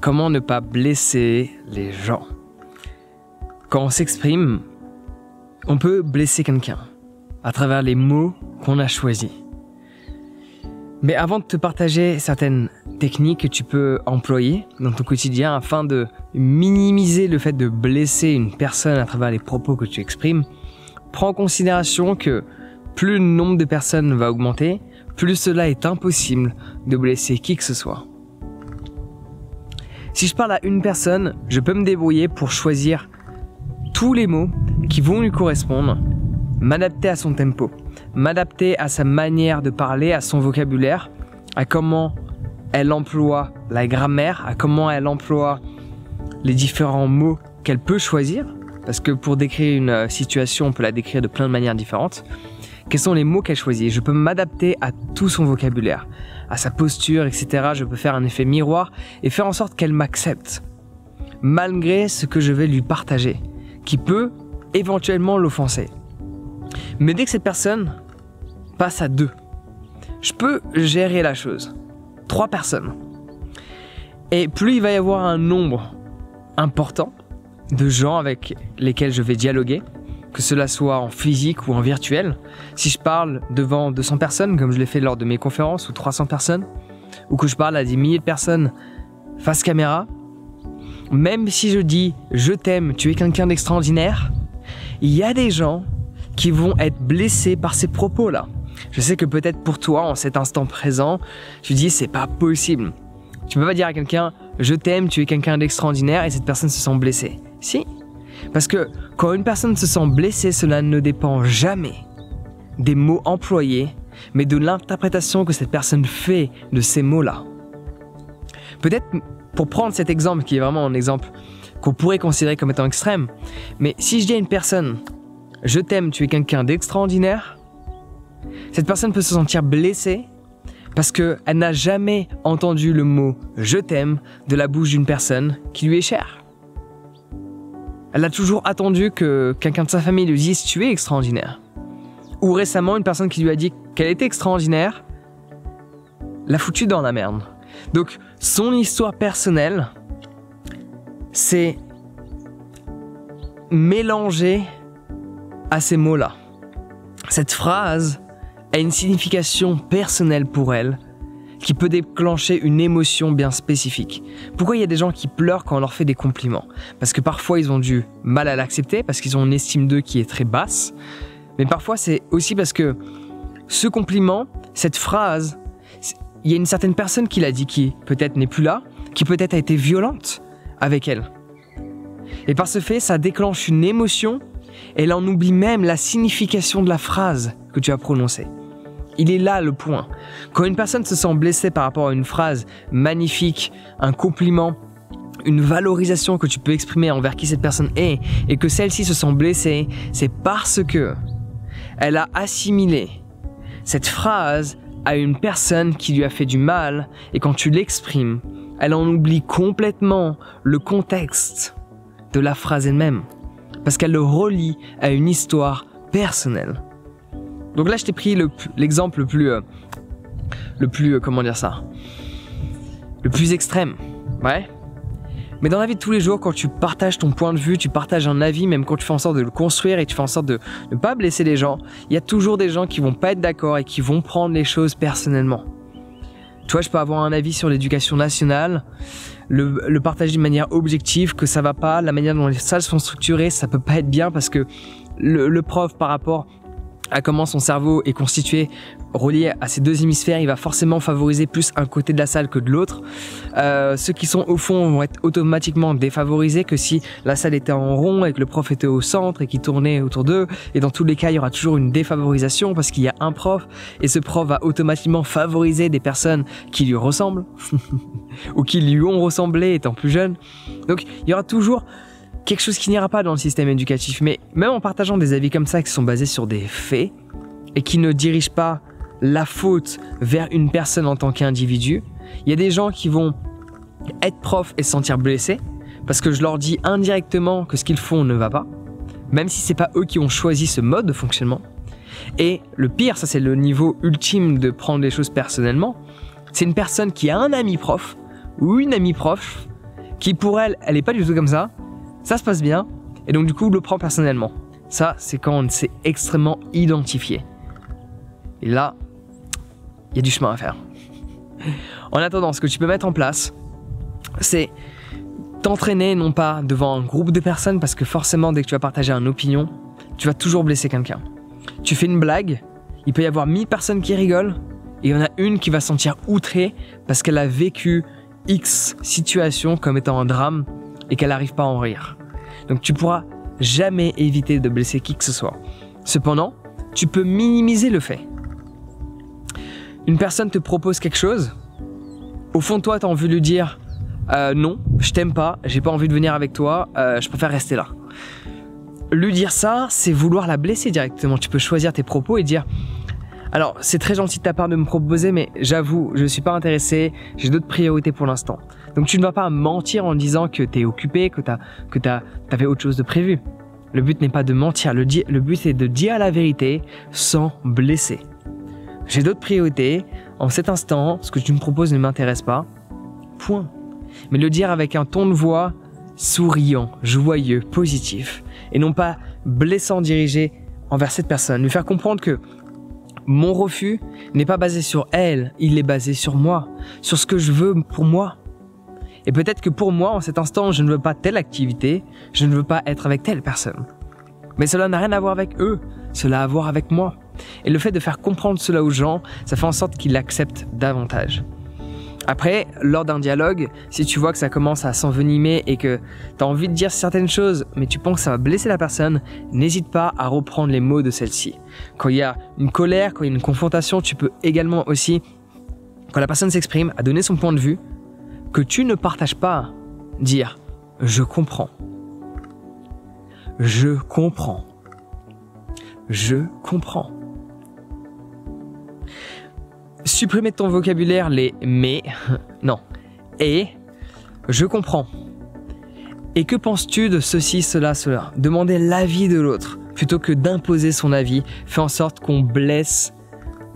Comment ne pas blesser les gens? Quand on s'exprime, on peut blesser quelqu'un à travers les mots qu'on a choisis. Mais avant de te partager certaines techniques que tu peux employer dans ton quotidien afin de minimiser le fait de blesser une personne à travers les propos que tu exprimes, prends en considération que plus le nombre de personnes va augmenter, plus cela est impossible de blesser qui que ce soit. Si je parle à une personne, je peux me débrouiller pour choisir tous les mots qui vont lui correspondre, m'adapter à son tempo, m'adapter à sa manière de parler, à son vocabulaire, à comment elle emploie la grammaire, à comment elle emploie les différents mots qu'elle peut choisir, parce que pour décrire une situation, on peut la décrire de plein de manières différentes. Quels sont les mots qu'elle choisit? Je peux m'adapter à tout son vocabulaire, à sa posture, etc. Je peux faire un effet miroir et faire en sorte qu'elle m'accepte, malgré ce que je vais lui partager, qui peut éventuellement l'offenser. Mais dès que cette personne passe à deux, je peux gérer la chose. 3 personnes. Et plus il va y avoir un nombre important de gens avec lesquels je vais dialoguer, que cela soit en physique ou en virtuel, si je parle devant 200 personnes, comme je l'ai fait lors de mes conférences, ou 300 personnes, ou que je parle à des milliers de personnes face caméra, même si je dis « je t'aime, tu es quelqu'un d'extraordinaire », il y a des gens qui vont être blessés par ces propos-là. Je sais que peut-être pour toi, en cet instant présent, tu dis « c'est pas possible ». Tu peux pas dire à quelqu'un « je t'aime, tu es quelqu'un d'extraordinaire » et cette personne se sent blessée. Si, parce que quand une personne se sent blessée, cela ne dépend jamais des mots employés, mais de l'interprétation que cette personne fait de ces mots-là. Peut-être, pour prendre cet exemple qui est vraiment un exemple qu'on pourrait considérer comme étant extrême, mais si je dis à une personne « je t'aime, tu es quelqu'un d'extraordinaire », cette personne peut se sentir blessée parce qu'elle n'a jamais entendu le mot « je t'aime » de la bouche d'une personne qui lui est chère. Elle a toujours attendu que quelqu'un de sa famille lui dise « tu es extraordinaire ». Ou récemment, une personne qui lui a dit qu'elle était extraordinaire l'a foutue dans la merde. Donc, son histoire personnelle, c'est mélangé à ces mots-là. Cette phrase a une signification personnelle pour elle qui peut déclencher une émotion bien spécifique. Pourquoi il y a des gens qui pleurent quand on leur fait des compliments? Parce que parfois ils ont du mal à l'accepter, parce qu'ils ont une estime d'eux qui est très basse. Mais parfois c'est aussi parce que ce compliment, cette phrase, il y a une certaine personne qui l'a dit qui peut-être n'est plus là, qui peut-être a été violente avec elle. Et par ce fait, ça déclenche une émotion. Elle en oublie même la signification de la phrase que tu as prononcée. Il est là le point. Quand une personne se sent blessée par rapport à une phrase magnifique, un compliment, une valorisation que tu peux exprimer envers qui cette personne est, et que celle-ci se sent blessée, c'est parce que elle a assimilé cette phrase à une personne qui lui a fait du mal, et quand tu l'exprimes, elle en oublie complètement le contexte de la phrase elle-même, parce qu'elle le relie à une histoire personnelle. Donc là, je t'ai pris l'exemple le plus extrême, ouais. Mais dans la vie de tous les jours, quand tu partages ton point de vue, tu partages un avis, même quand tu fais en sorte de le construire et tu fais en sorte de ne pas blesser les gens, il y a toujours des gens qui vont pas être d'accord et qui vont prendre les choses personnellement. Tu vois, je peux avoir un avis sur l'éducation nationale, le partager d'une manière objective, que ça va pas, la manière dont les salles sont structurées, ça peut pas être bien parce que le prof, par rapport à comment son cerveau est constitué, relié à ces deux hémisphères, il va forcément favoriser plus un côté de la salle que de l'autre. Ceux qui sont au fond vont être automatiquement défavorisés que si la salle était en rond et que le prof était au centre et qu'il tournait autour d'eux. Et dans tous les cas, il y aura toujours une défavorisation parce qu'il y a un prof et ce prof va automatiquement favoriser des personnes qui lui ressemblent ou qui lui ont ressemblé étant plus jeune. Donc, il y aura toujours quelque chose qui n'ira pas dans le système éducatif. Mais même en partageant des avis comme ça qui sont basés sur des faits et qui ne dirigent pas la faute vers une personne en tant qu'individu, il y a des gens qui vont être profs et se sentir blessés parce que je leur dis indirectement que ce qu'ils font ne va pas, même si c'est pas eux qui ont choisi ce mode de fonctionnement. Et le pire, ça c'est le niveau ultime de prendre les choses personnellement, c'est une personne qui a un ami prof ou une amie prof qui pour elle, elle n'est pas du tout comme ça, ça se passe bien, et donc du coup, le prend personnellement. Ça, c'est quand on s'est extrêmement identifié. Et là, il y a du chemin à faire. En attendant, ce que tu peux mettre en place, c'est t'entraîner non pas devant un groupe de personnes, parce que forcément, dès que tu vas partager une opinion, tu vas toujours blesser quelqu'un. Tu fais une blague, il peut y avoir 1000 personnes qui rigolent, et il y en a une qui va se sentir outrée parce qu'elle a vécu X situation comme étant un drame et qu'elle n'arrive pas à en rire. Donc tu pourras jamais éviter de blesser qui que ce soit. Cependant, tu peux minimiser le fait. Une personne te propose quelque chose, au fond de toi, tu as envie de lui dire non, je t'aime pas, j'ai pas envie de venir avec toi, je préfère rester là. Lui dire ça, c'est vouloir la blesser directement. Tu peux choisir tes propos et dire alors, c'est très gentil de ta part de me proposer, mais j'avoue, je ne suis pas intéressé, j'ai d'autres priorités pour l'instant. Donc tu ne vas pas mentir en disant que tu es occupé, que tu avais autre chose de prévu. Le but n'est pas de mentir, le but c'est de dire la vérité sans blesser. J'ai d'autres priorités, en cet instant, ce que tu me proposes ne m'intéresse pas, point. Mais le dire avec un ton de voix souriant, joyeux, positif, et non pas blessant dirigé envers cette personne. Lui faire comprendre que mon refus n'est pas basé sur elle, il est basé sur moi, sur ce que je veux pour moi. Et peut-être que pour moi, en cet instant, je ne veux pas telle activité, je ne veux pas être avec telle personne. Mais cela n'a rien à voir avec eux, cela a à voir avec moi. Et le fait de faire comprendre cela aux gens, ça fait en sorte qu'ils l'acceptent davantage. Après, lors d'un dialogue, si tu vois que ça commence à s'envenimer et que tu as envie de dire certaines choses, mais tu penses que ça va blesser la personne, n'hésite pas à reprendre les mots de celle-ci. Quand il y a une colère, quand il y a une confrontation, tu peux également aussi, quand la personne s'exprime, à donner son point de vue, que tu ne partages pas, dire « je comprends »,« je comprends »,« je comprends ». Supprimer de ton vocabulaire les « mais », non, « et »,« je comprends ». Et que penses-tu de ceci, cela, cela ? Demander l'avis de l'autre, plutôt que d'imposer son avis, fait en sorte qu'on blesse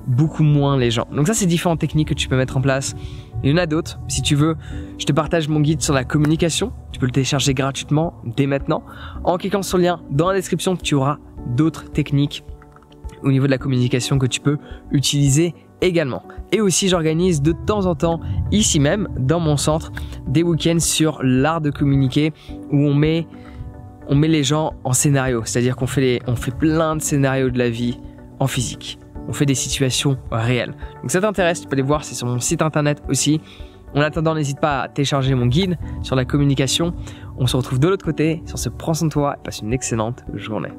beaucoup moins les gens. Donc ça, c'est différentes techniques que tu peux mettre en place. Il y en a d'autres, si tu veux, je te partage mon guide sur la communication. Tu peux le télécharger gratuitement dès maintenant. En cliquant sur le lien dans la description, tu auras d'autres techniques au niveau de la communication que tu peux utiliser également. Et aussi, j'organise de temps en temps, ici même, dans mon centre, des week-ends sur l'art de communiquer où on met les gens en scénario. C'est-à-dire qu'on fait plein de scénarios de la vie en physique. On fait des situations réelles. Donc ça t'intéresse, tu peux les voir, c'est sur mon site internet aussi. En attendant, n'hésite pas à télécharger mon guide sur la communication. On se retrouve de l'autre côté. Sur ce, prends soin de toi et passe une excellente journée.